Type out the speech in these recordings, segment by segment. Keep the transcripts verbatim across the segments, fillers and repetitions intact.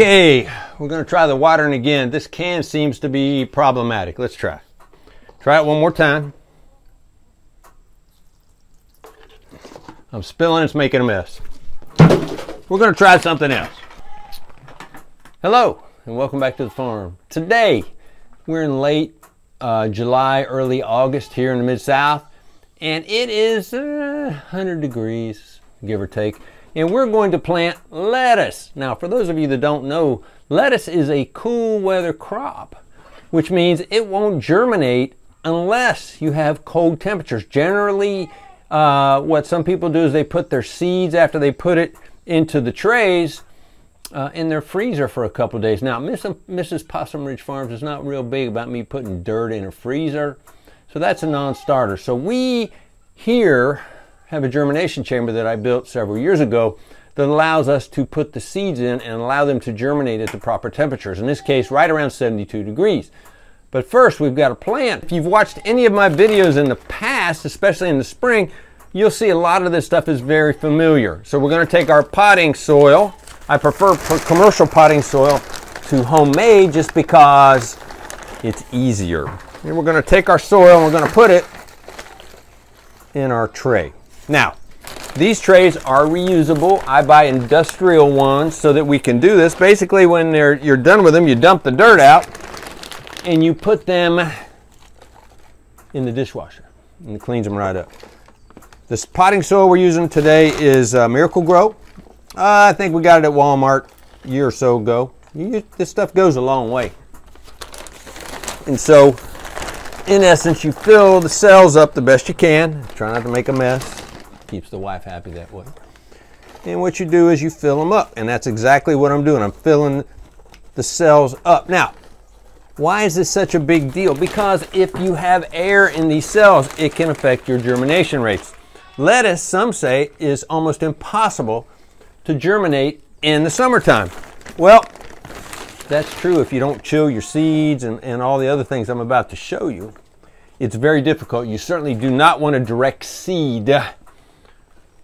Okay, we're gonna try the watering again. This can seems to be problematic. Let's try. Try it one more time. I'm spilling, it's making a mess. We're gonna try something else. Hello, and welcome back to the farm. Today, we're in late uh, July, early August here in the Mid-South, and it is uh, one hundred degrees, give or take. And we're going to plant lettuce. Now, for those of you that don't know, lettuce is a cool weather crop, which means it won't germinate unless you have cold temperatures. Generally, uh, what some people do is they put their seeds after they put it into the trays uh, in their freezer for a couple of days. Now, Missus Possum Ridge Farms is not real big about me putting dirt in a freezer, so that's a non-starter. So we here have a germination chamber that I built several years ago that allows us to put the seeds in and allow them to germinate at the proper temperatures. In this case, right around seventy-two degrees. But first, we've got a plant. If you've watched any of my videos in the past, especially in the spring, you'll see a lot of this stuff is very familiar. So we're gonna take our potting soil. I prefer commercial potting soil to homemade just because it's easier. And we're gonna take our soil and we're gonna put it in our tray. Now, these trays are reusable. I buy industrial ones so that we can do this. Basically, when they're, you're done with them, you dump the dirt out and you put them in the dishwasher, and it cleans them right up. This potting soil we're using today is uh, Miracle-Gro. Uh, I think we got it at Walmart a year or so ago. You, this stuff goes a long way. And so, in essence, you fill the cells up the best you can. Try not to make a mess. Keeps the wife happy that way. And what you do is you fill them up, and that's exactly what I'm doing. I'm filling the cells up. Now, why is this such a big deal? Because if you have air in these cells, it can affect your germination rates. Lettuce, some say, is almost impossible to germinate in the summertime. Well, that's true if you don't chill your seeds and, and all the other things I'm about to show you. It's very difficult. You certainly do not want to direct seed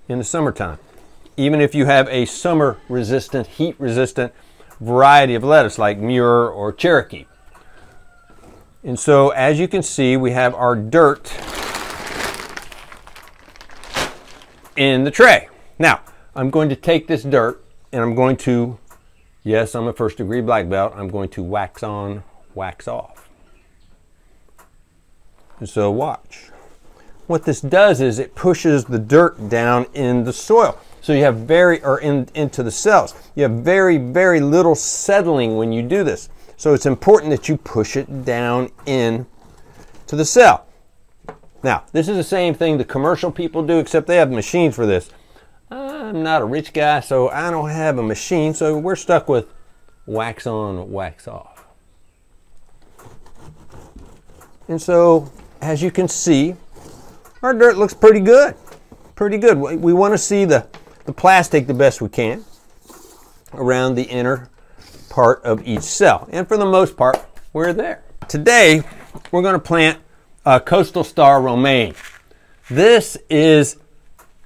in the summertime, even if you have a summer resistant, heat resistant variety of lettuce like Muir or Cherokee. And so, as you can see, we have our dirt in the tray. Now, I'm going to take this dirt and I'm going to, yes, I'm a first degree black belt, I'm going to wax on, wax off. And so watch. What this does is it pushes the dirt down in the soil. So you have very, or in, into the cells. You have very, very little settling when you do this. So it's important that you push it down in to the cell. Now, this is the same thing the commercial people do, except they have machines for this. I'm not a rich guy, so I don't have a machine, so we're stuck with wax on, wax off. And so, as you can see, our dirt looks pretty good, pretty good. We want to see the, the plastic the best we can around the inner part of each cell. And for the most part, we're there. Today, we're going to plant uh, Coastal Star Romaine. This is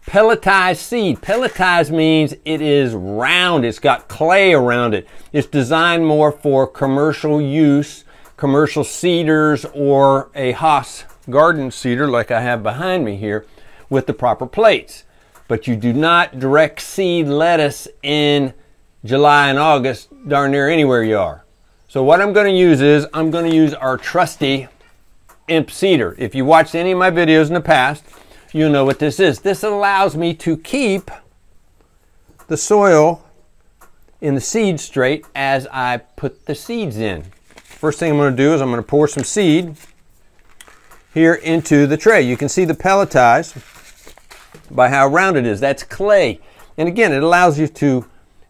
pelletized seed. Pelletized means it is round. It's got clay around it. It's designed more for commercial use, commercial seeders, or a Haas garden cedar like I have behind me here with the proper plates. But you do not direct seed lettuce in July and August darn near anywhere you are. So what I'm going to use is I'm going to use our trusty imp cedar. If you watched any of my videos in the past, you know what this is. This allows me to keep the soil in the seed straight as I put the seeds in. First thing I'm going to do is I'm going to pour some seed here into the tray. You can see the pelletized by how round it is. That's clay. And again, it allows you to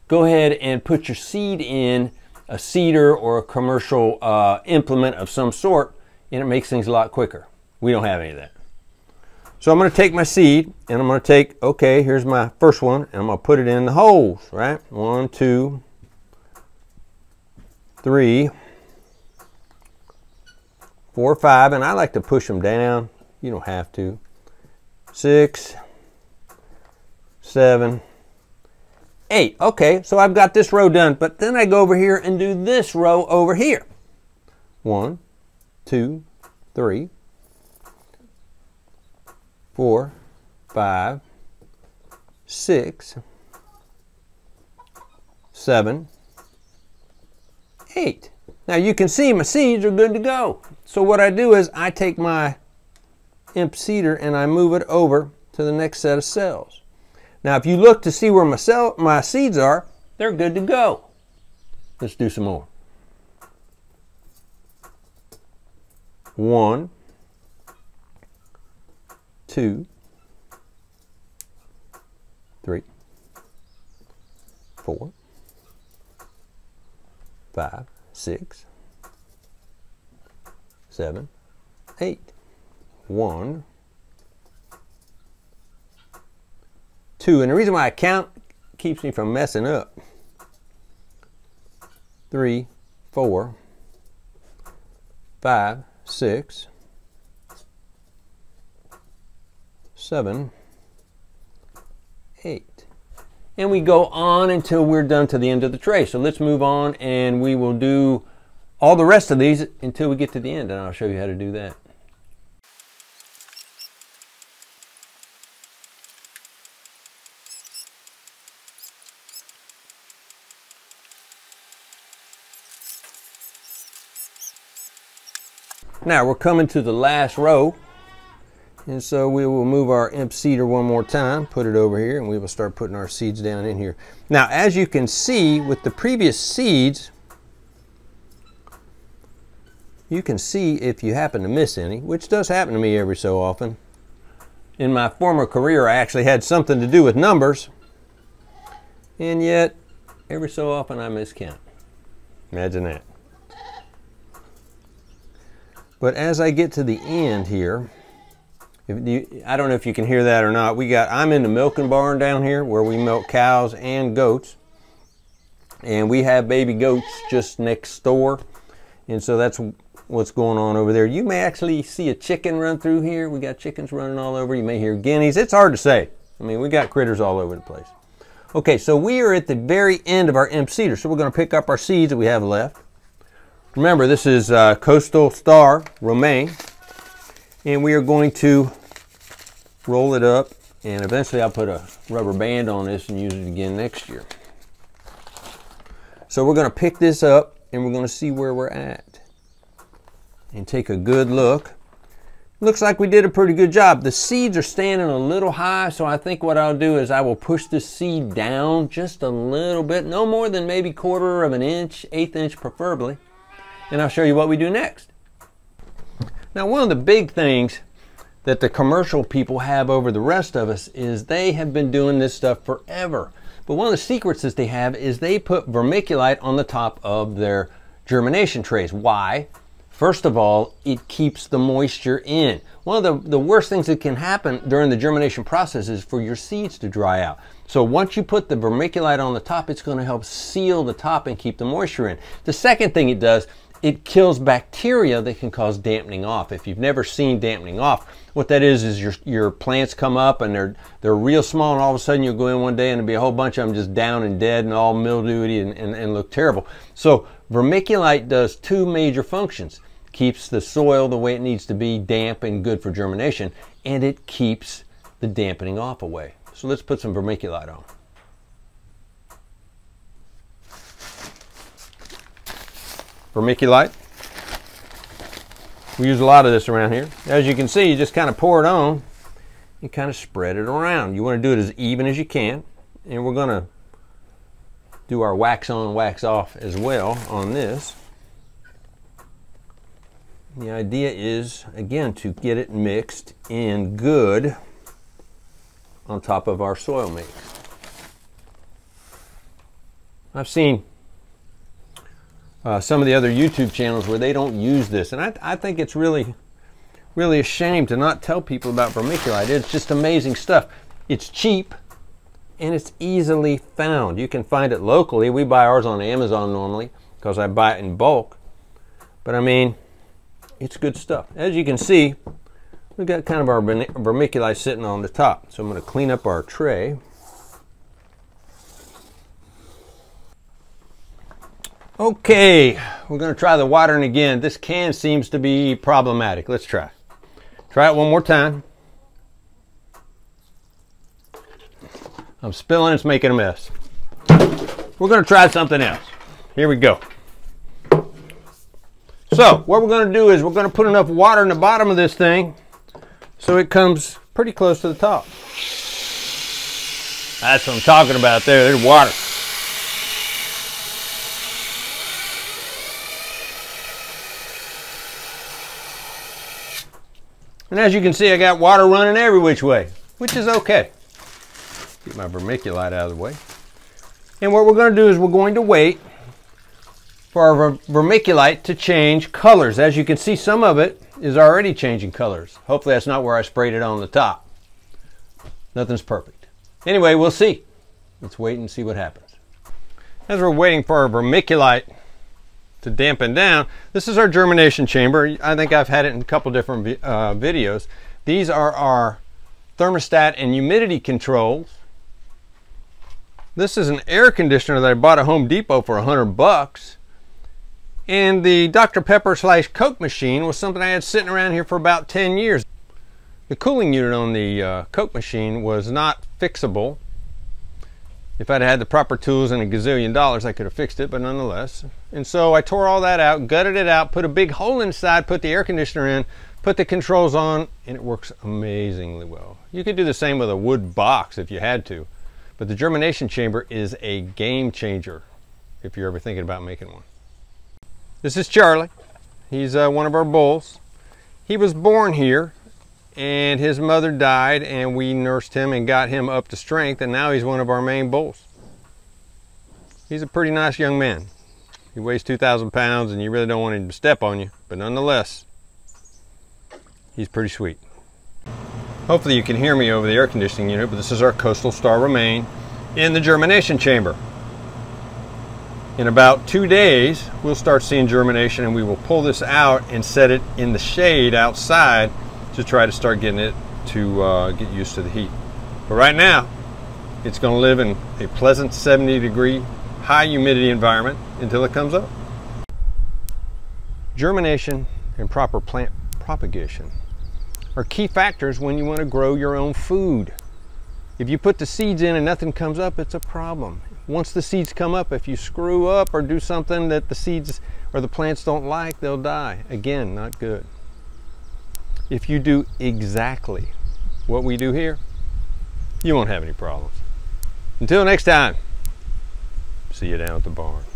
go ahead and put your seed in a seeder or a commercial uh, implement of some sort, and it makes things a lot quicker. We don't have any of that. So I'm going to take my seed and I'm going to take, okay, here's my first one, and I'm going to put it in the holes, right? One, two, three, four, five, and I like to push them down. You don't have to. Six, seven, eight. Okay, so I've got this row done, but then I go over here and do this row over here. One, two, three, four, five, six, seven, eight. Now you can see my seeds are good to go. So what I do is I take my imp cedar and I move it over to the next set of cells. Now if you look to see where my, cell, my seeds are, they're good to go. Let's do some more. One, two, three, four, five, six, seven, eight. One, two, and the reason why I count keeps me from messing up. Three, four, five, six, seven, eight. And we go on until we're done to the end of the tray. So let's move on and we will do all the rest of these until we get to the end, and I'll show you how to do that. Now we're coming to the last row, and so we will move our imp cedar one more time, put it over here, and we will start putting our seeds down in here. Now as you can see with the previous seeds, you can see if you happen to miss any, which does happen to me every so often. In my former career I actually had something to do with numbers, and yet every so often I miscount. Imagine that. But as I get to the end here, if you, I don't know if you can hear that or not, we got, I'm in the milking barn down here where we milk cows and goats. And we have baby goats just next door. And so that's what's going on over there. You may actually see a chicken run through here. We got chickens running all over. You may hear guineas. It's hard to say. I mean, we got critters all over the place. Okay, so we are at the very end of our imp cedar. So we're gonna pick up our seeds that we have left. Remember, this is uh, Coastal Star Romaine, and we are going to roll it up, and eventually I'll put a rubber band on this and use it again next year. So we're going to pick this up and we're going to see where we're at and take a good look. Looks like we did a pretty good job. The seeds are standing a little high, so I think what I'll do is I will push the seed down just a little bit, no more than maybe quarter of an inch, eighth inch preferably. And I'll show you what we do next. Now, one of the big things that the commercial people have over the rest of us is they have been doing this stuff forever. But one of the secrets that they have is they put vermiculite on the top of their germination trays. Why? First of all, it keeps the moisture in. One of the, the worst things that can happen during the germination process is for your seeds to dry out. So once you put the vermiculite on the top, it's going to help seal the top and keep the moisture in. The second thing it does, it kills bacteria that can cause dampening off. If you've never seen dampening off, what that is is your, your plants come up and they're they're real small, and all of a sudden you'll go in one day and there'll be a whole bunch of them just down and dead and all mildewy and, and, and look terrible. So vermiculite does two major functions. Keeps the soil the way it needs to be, damp and good for germination, and it keeps the dampening off away. So let's put some vermiculite on. Vermiculite. We use a lot of this around here. As you can see, you just kind of pour it on and kind of spread it around. You want to do it as even as you can, and we're going to do our wax on, wax off as well on this. The idea is, again, to get it mixed in good on top of our soil mix. I've seen Uh, some of the other YouTube channels where they don't use this, and I, I think it's really really a shame to not tell people about vermiculite. It's just amazing stuff. It's cheap and it's easily found. You can find it locally. We buy ours on Amazon normally because I buy it in bulk, but I mean, it's good stuff. As you can see, we've got kind of our vermiculite sitting on the top, so I'm going to clean up our tray Okay, we're going to try the watering again. This can seems to be problematic. Let's try. Try it one more time. I'm spilling, it's making a mess. We're going to try something else. Here we go. So, what we're going to do is we're going to put enough water in the bottom of this thing so it comes pretty close to the top. That's what I'm talking about there. There's water. And as you can see, I got water running every which way, which is okay. Get my vermiculite out of the way. And what we're going to do is we're going to wait for our vermiculite to change colors. As you can see, some of it is already changing colors. Hopefully that's not where I sprayed it on the top. Nothing's perfect. Anyway, we'll see. Let's wait and see what happens. As we're waiting for our vermiculite to dampen down, this is our germination chamber. I think I've had it in a couple different uh, videos. These are our thermostat and humidity controls. This is an air conditioner that I bought at Home Depot for a hundred bucks. And the Doctor Pepper slash Coke machine was something I had sitting around here for about ten years. The cooling unit on the uh, Coke machine was not fixable. If I'd had the proper tools and a gazillion dollars, I could have fixed it, but nonetheless. And so I tore all that out, gutted it out, put a big hole inside, put the air conditioner in, put the controls on, and it works amazingly well. You could do the same with a wood box if you had to. But the germination chamber is a game changer if you're ever thinking about making one. This is Charlie. He's uh, one of our bulls. He was born here and his mother died and we nursed him and got him up to strength, and now he's one of our main bulls. He's a pretty nice young man. He weighs two thousand pounds and you really don't want him to step on you, but nonetheless, he's pretty sweet. Hopefully you can hear me over the air conditioning unit, but this is our Coastal Star Romaine in the germination chamber. In about two days, we'll start seeing germination, and we will pull this out and set it in the shade outside to try to start getting it to uh, get used to the heat. But right now, it's gonna live in a pleasant seventy degree, high humidity environment until it comes up. Germination and proper plant propagation are key factors when you want to grow your own food. If you put the seeds in and nothing comes up, it's a problem. Once the seeds come up, if you screw up or do something that the seeds or the plants don't like, they'll die. Again, not good. If you do exactly what we do here, you won't have any problems. Until next time, see you down at the barn.